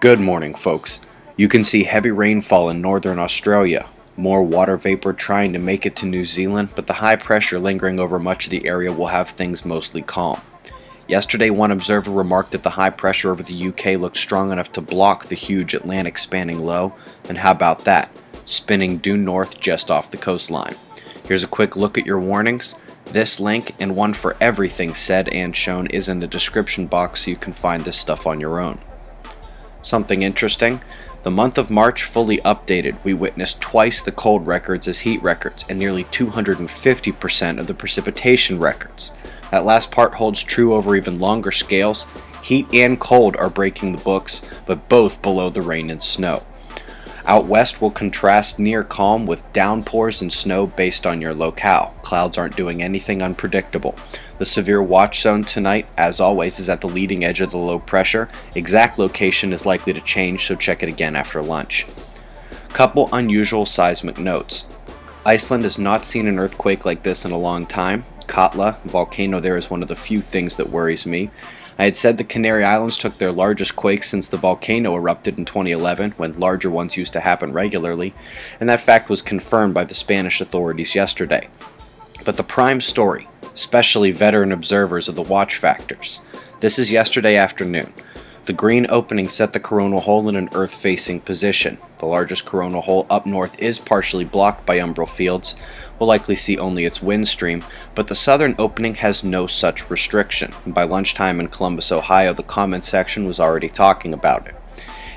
Good morning, folks. You can see heavy rainfall in northern Australia, more water vapor trying to make it to New Zealand, but the high pressure lingering over much of the area will have things mostly calm. Yesterday, one observer remarked that the high pressure over the UK looked strong enough to block the huge Atlantic spanning low, and how about that, spinning due north just off the coastline. Here's a quick look at your warnings. This link, and one for everything said and shown, is in the description box so you can find this stuff on your own. Something interesting, the month of March fully updated, we witnessed twice the cold records as heat records and nearly 250% of the precipitation records. That last part holds true over even longer scales. Heat and cold are breaking the books, but both below the rain and snow. Out west will contrast near calm with downpours and snow based on your locale. Clouds aren't doing anything unpredictable. The severe watch zone tonight, as always, is at the leading edge of the low pressure. Exact location is likely to change, so check it again after lunch. Couple unusual seismic notes. Iceland has not seen an earthquake like this in a long time. Katla, volcano there, is one of the few things that worries me. I had said the Canary Islands took their largest quake since the volcano erupted in 2011, when larger ones used to happen regularly, and that fact was confirmed by the Spanish authorities yesterday. But the prime story, especially veteran observers of the watch factors. This is yesterday afternoon. The green opening set the coronal hole in an earth-facing position. The largest coronal hole up north is partially blocked by umbral fields. We'll likely see only its wind stream, but the southern opening has no such restriction. And by lunchtime in Columbus, Ohio, the comment section was already talking about it.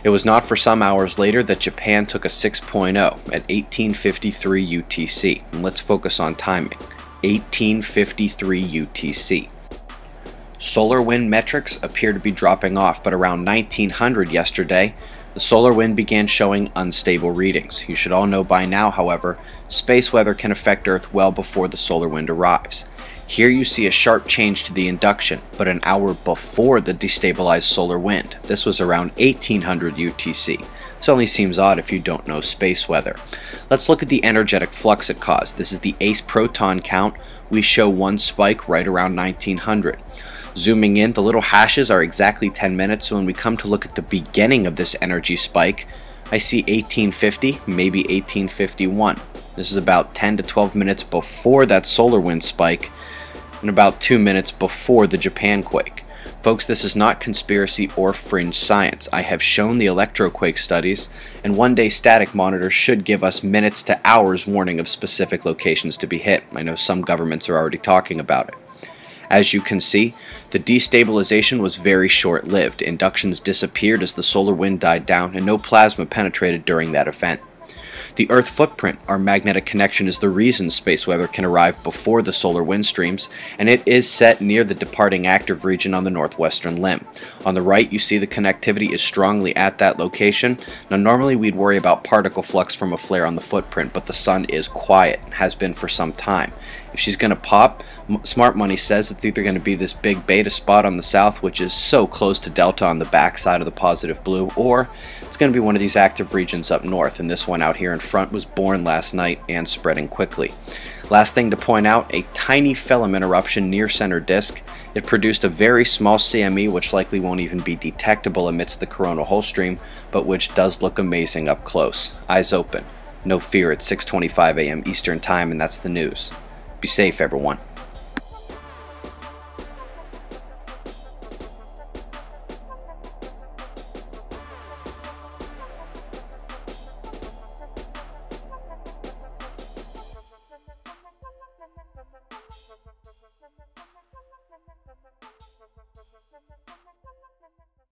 It was not for some hours later that Japan took a 6.0 at 1853 UTC. And let's focus on timing. 1853 UTC. Solar wind metrics appear to be dropping off, but around 1900 yesterday, the solar wind began showing unstable readings. You should all know by now, however, space weather can affect Earth well before the solar wind arrives. Here you see a sharp change to the induction, but an hour before the destabilized solar wind. This was around 1800 UTC. This only seems odd if you don't know space weather. Let's look at the energetic flux it caused. This is the ACE proton count. We show one spike right around 1900. Zooming in, the little hashes are exactly 10 minutes, so when we come to look at the beginning of this energy spike, I see 1850, maybe 1851. This is about 10 to 12 minutes before that solar wind spike, and about 2 minutes before the Japan quake. Folks, this is not conspiracy or fringe science. I have shown the electroquake studies, and one day static monitors should give us minutes to hours warning of specific locations to be hit. I know some governments are already talking about it. As you can see, the destabilization was very short-lived. Inductions disappeared as the solar wind died down, and no plasma penetrated during that event. The Earth footprint, our magnetic connection, is the reason space weather can arrive before the solar wind streams, and it is set near the departing active region on the northwestern limb. On the right, you see the connectivity is strongly at that location. Now, normally we'd worry about particle flux from a flare on the footprint, but the sun is quiet and has been for some time. If she's going to pop, smart money says it's either going to be this big beta spot on the south, which is so close to delta on the backside of the positive blue, or it's going to be one of these active regions up north, and this one out here in front was born last night and spreading quickly. Last thing to point out, a tiny filament eruption near center disk. It produced a very small CME, which likely won't even be detectable amidst the coronal hole stream, but which does look amazing up close. Eyes open. No fear, it's 6:25 a.m. Eastern Time, and that's the news. Be safe, everyone.